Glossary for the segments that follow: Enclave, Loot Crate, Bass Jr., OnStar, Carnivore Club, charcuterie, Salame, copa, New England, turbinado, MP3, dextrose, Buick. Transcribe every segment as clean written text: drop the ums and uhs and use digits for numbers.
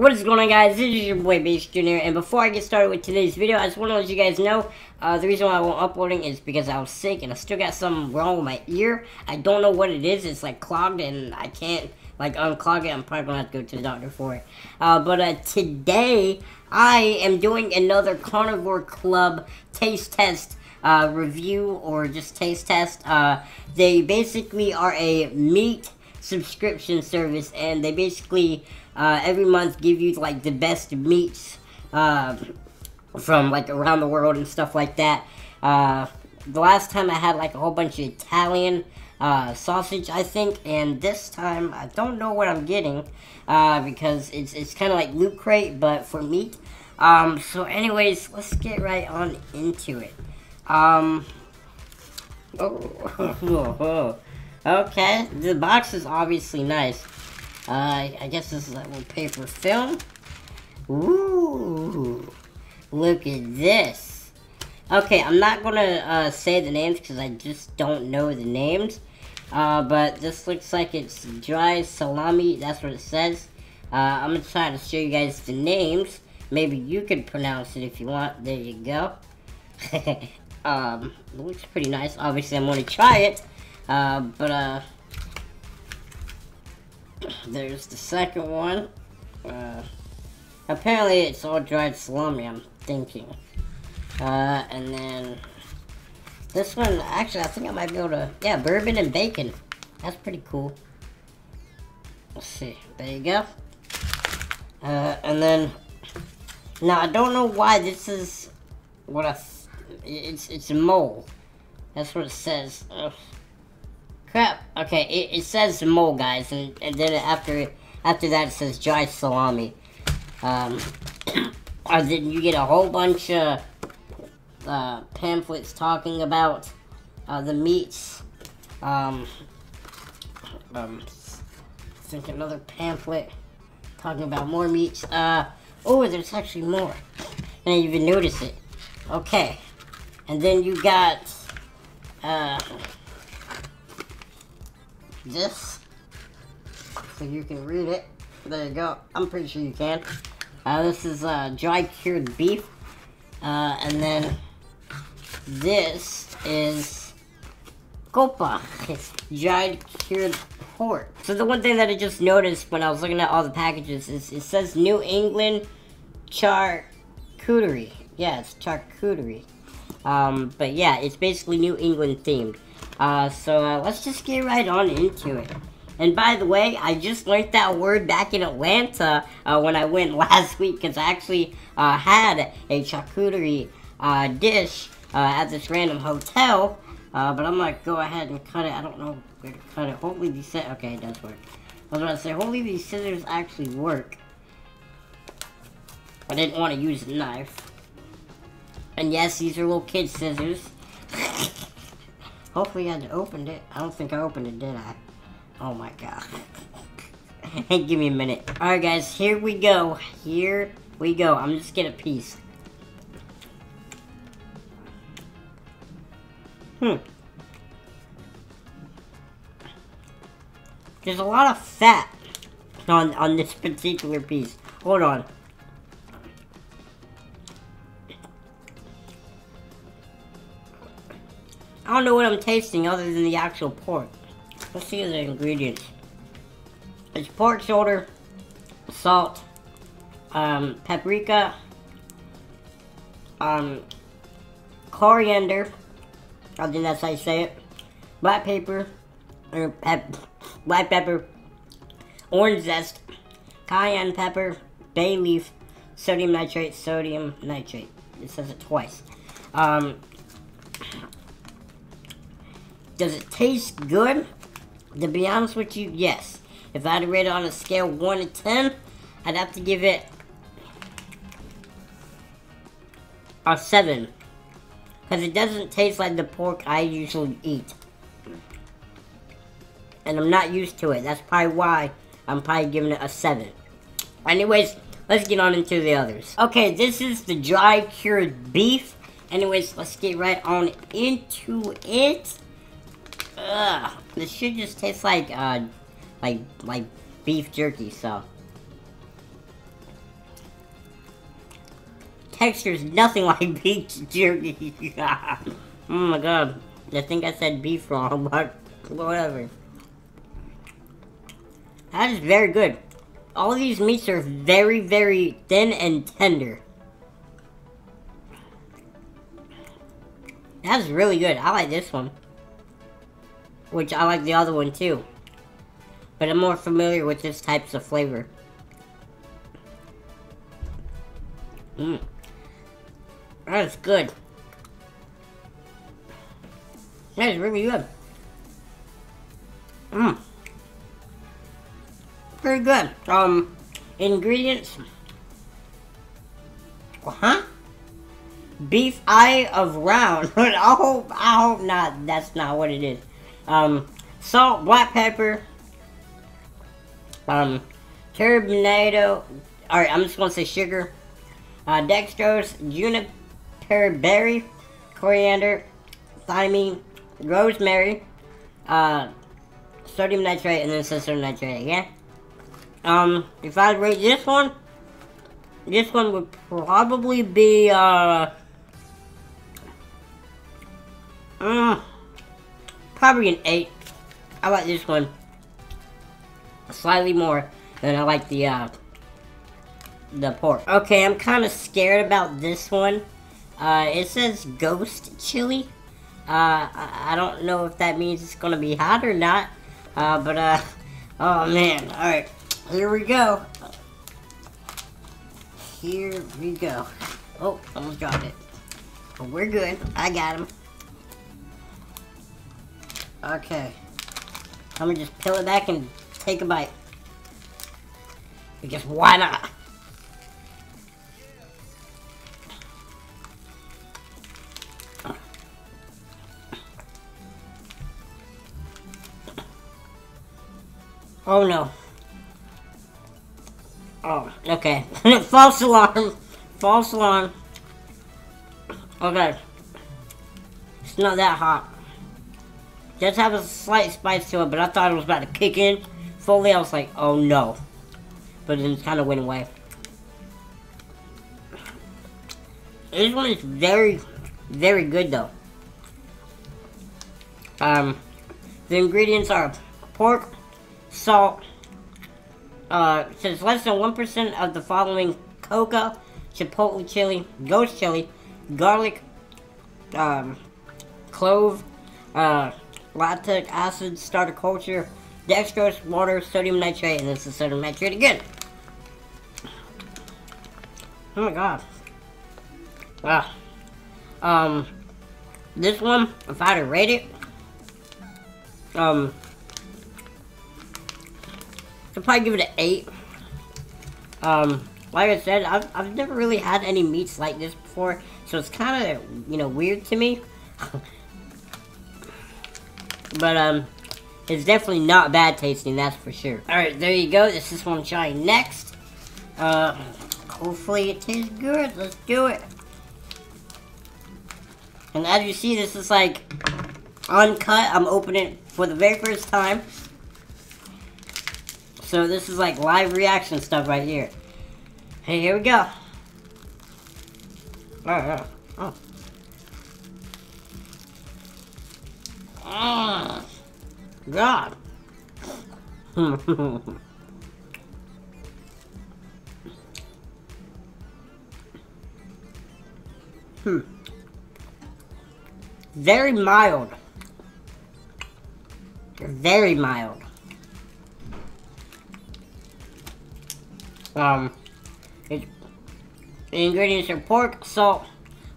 What is going on, guys? This is your boy Bass Jr. And before I get started with today's video, I just want to let you guys know the reason why I wasn't uploading is because I was sick and I still got something wrong with my ear. I don't know what it is. It's like clogged and I can't like unclog it. I'm probably gonna have to go to the doctor for it. But today I am doing another Carnivore Club taste test review, or just taste test. They basically are a meat subscription service, and they basically every month give you like the best meats from like around the world and stuff like that. The last time I had like a whole bunch of Italian sausage, I think, and this time I don't know what I'm getting because it's kind of like Loot Crate but for meat. So anyways, let's get right on into it. Okay, the box is obviously nice. I guess this is like little paper film. Ooh, look at this. Okay, I'm not gonna say the names because I just don't know the names. But this looks like it's dry salami. That's what it says. I'm gonna try to show you guys the names. Maybe you can pronounce it if you want. There you go. It looks pretty nice. Obviously, I'm gonna try it. But there's the second one. Apparently it's all dried salami, I'm thinking. And then this one, actually I think I might be able to, yeah, bourbon and bacon. That's pretty cool. Let's see, there you go. And then, now I don't know why this is what it's a mole. That's what it says. Ugh. Crap. Okay, it says mole, guys, and then after that it says dry salami. And then you get a whole bunch of pamphlets talking about the meats. I think another pamphlet talking about more meats. Oh, there's actually more. I didn't even notice it. Okay, and then you got this, so you can read it. There you go. I'm pretty sure you can. This is dry cured beef, and then this is copa, dried cured pork. So the one thing that I just noticed when I was looking at all the packages is it says New England charcuterie. Yeah, it's charcuterie. But yeah, it's basically New England themed. So let's just get right on into it. And by the way, I just learned that word back in Atlanta when I went last week, because I actually had a charcuterie dish at this random hotel, but I'm going to go ahead and cut it. I don't know where to cut it. Hopefully these scissors, okay, it does work. I was about to say, hopefully these scissors actually work. I didn't want to use a knife. And yes, these are little kid scissors. Hopefully I had opened it. I don't think I opened it, did I? Oh my god. Hey, give me a minute. Alright guys, here we go. Here we go. I'm just getting a piece. There's a lot of fat on this particular piece. Hold on. I don't know what I'm tasting other than the actual pork. Let's see the ingredients. It's pork shoulder, salt, paprika, coriander, I think that's how you say it, black pepper, orange zest, cayenne pepper, bay leaf, sodium nitrate. It says it twice. Does it taste good? To be honest with you, yes. If I had to rate it on a scale of 1 to 10, I'd have to give it a 7. Because it doesn't taste like the pork I usually eat. And I'm not used to it. That's probably why I'm probably giving it a 7. Anyways, let's get on into the others. Okay, this is the dry cured beef. Anyways, let's get right on into it. Ugh, this should just taste like beef jerky, so. texture is nothing like beef jerky. Oh my god. I think I said beef wrong, but whatever. That is very good. All these meats are very, very thin and tender. That's really good. I like this one. Which I like the other one too. But I'm more familiar with this types of flavor. Mmm. That is good. That is really good. Mmm. Pretty good. Ingredients. Huh? Beef eye of round. I hope not. That's not what it is. Salt, black pepper, turbinado. Alright, I'm just gonna say sugar. Dextrose, juniper berry, coriander, thymine, rosemary, sodium nitrate, and then sodium nitrate again. If I rate this one would probably be, probably an 8. I like this one slightly more than I like the pork. Okay, I'm kind of scared about this one. It says ghost chili. I don't know if that means it's gonna be hot or not. Oh man, alright. Here we go. Here we go. Oh, almost dropped it. But we're good. I got him. Okay. I'm gonna just peel it back and take a bite. Because why not? Oh no. Oh, okay. False alarm. False alarm. Okay. It's not that hot. Does have a slight spice to it, but I thought it was about to kick in fully. I was like, oh no. But then it kind of went away. This one is very, very good though. The ingredients are pork, salt, it says less than 1% of the following: coca, chipotle chili, ghost chili, garlic, clove, lactic acid, starter culture, dextrose, water, sodium nitrate, and this is sodium nitrate again. Oh my god. Wow. This one, if I had to rate it, I'd probably give it an 8. Like I said, I've never really had any meats like this before, so it's kind of, you know, weird to me. But, it's definitely not bad tasting, that's for sure. Alright, there you go. This is what I'm trying next. Hopefully it tastes good. Let's do it. And as you see, this is like uncut. I'm opening it for the very first time. So this is like live reaction stuff right here. Hey, here we go. Oh. Oh. God. Very mild. Very mild. The ingredients are pork, salt,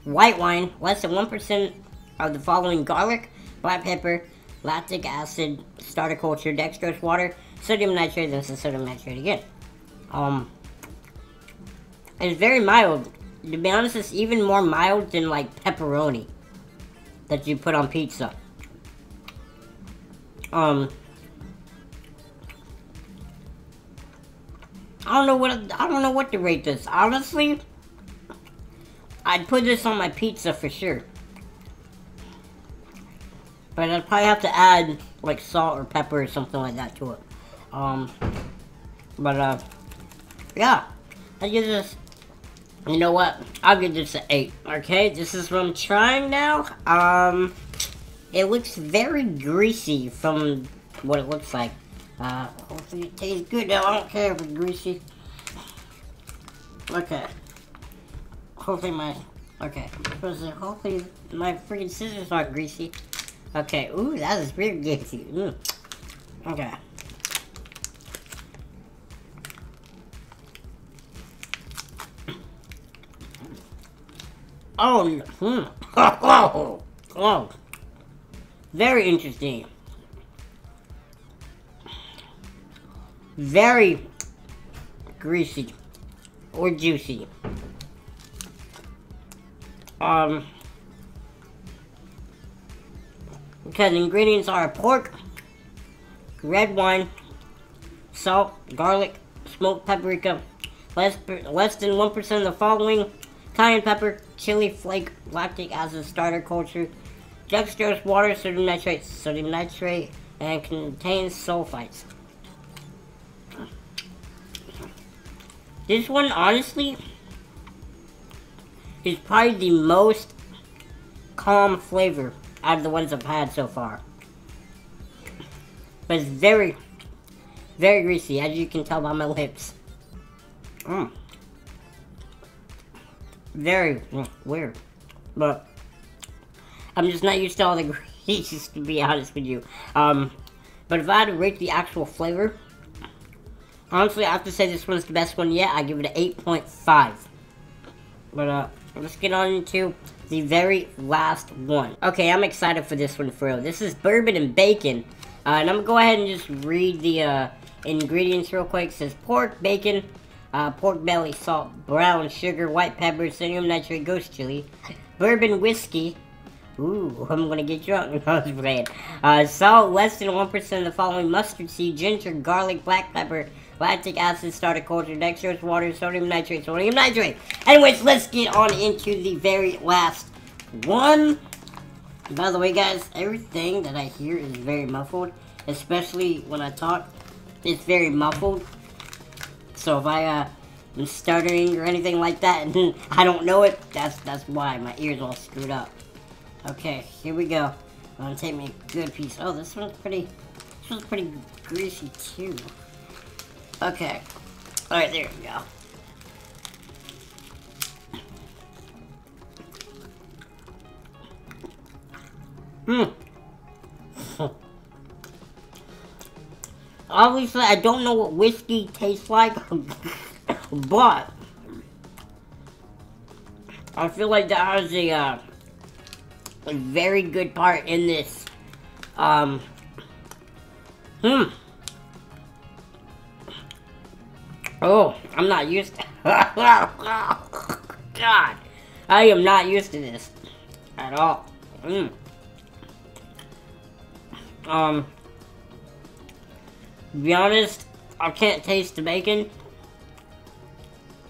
white wine, less than 1% of the following: garlic, black pepper, lactic acid, starter culture, dextrose, water, sodium nitrate, and sodium nitrate again. It's very mild. To be honest, it's even more mild than like pepperoni that you put on pizza. I don't know what to rate this. Honestly, I'd put this on my pizza for sure. But I'd probably have to add like salt or pepper or something like that to it. Yeah, I give this You know what? I'll give this an 8. Okay, this is what I'm trying now. It looks very greasy from what it looks like. Hopefully it tastes good though. I don't care if it's greasy. Okay. Hopefully my... Okay. Hopefully my freaking scissors aren't greasy. Okay. Ooh, that is really greasy. Mm. Okay. Oh, hmm. Oh, very interesting. Very greasy or juicy. Okay, the ingredients are pork, red wine, salt, garlic, smoked paprika, less than 1% of the following: cayenne pepper, chili flake, lactic acid starter culture, dextrose, water, sodium nitrate, and contains sulfites. This one, honestly, is probably the most calm flavor out of the ones I've had so far. But it's very, very greasy, as you can tell by my lips. Mmm. Very weird, but I'm just not used to all the grease, to be honest with you. But if I had to rate the actual flavor, honestly, I have to say this one's the best one yet. I give it an 8.5. But let's get on into the very last one. Okay, I'm excited for this one for real. This is bourbon and bacon, and I'm gonna go ahead and just read the ingredients real quick. It says pork, bacon, pork belly, salt, brown sugar, white pepper, sodium nitrate, ghost chili, bourbon whiskey. Ooh, I'm gonna get drunk. I was playing. Salt, less than 1% of the following: mustard seed, ginger, garlic, black pepper, lactic acid starter culture, dextrose, water, sodium nitrate, sodium nitrate. Anyways, let's get on into the very last one. By the way, guys, everything that I hear is very muffled, especially when I talk. It's very muffled. So if I am stuttering or anything like that and I don't know it, that's why my ears all screwed up. Okay, here we go. I'm gonna take me a good piece. Oh, this one's pretty greasy too. Okay. Alright, there we go. Obviously, I don't know what whiskey tastes like, but I feel like that has a very good part in this. Oh, I'm not used to God, I am not used to this at all. To be honest, I can't taste the bacon. If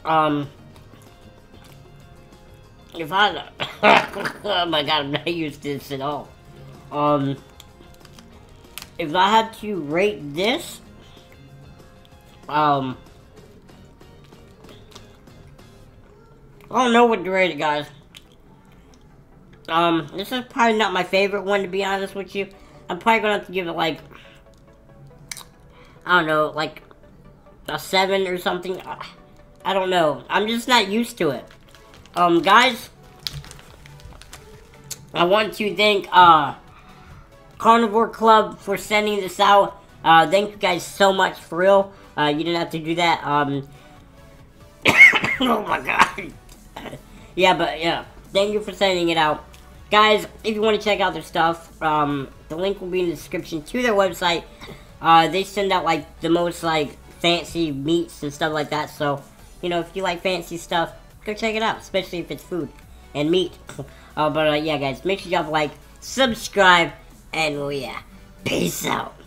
I... oh my god, I'm not used to this at all. If I had to rate this... I don't know what to rate it, guys. This is probably not my favorite one, to be honest with you. I'm probably gonna have to give it, like... I don't know, like a 7 or something. I don't know. I'm just not used to it. Guys, I want to thank Carnivore Club for sending this out. Thank you guys so much, for real. You didn't have to do that. Oh my god. Yeah, but yeah, thank you for sending it out. Guys, if you want to check out their stuff, the link will be in the description to their website. They send out, like, the most, like, fancy meats and stuff like that. So, you know, if you like fancy stuff, go check it out. Especially if it's food and meat. Yeah, guys, make sure you drop a like, subscribe, and, well, yeah, peace out.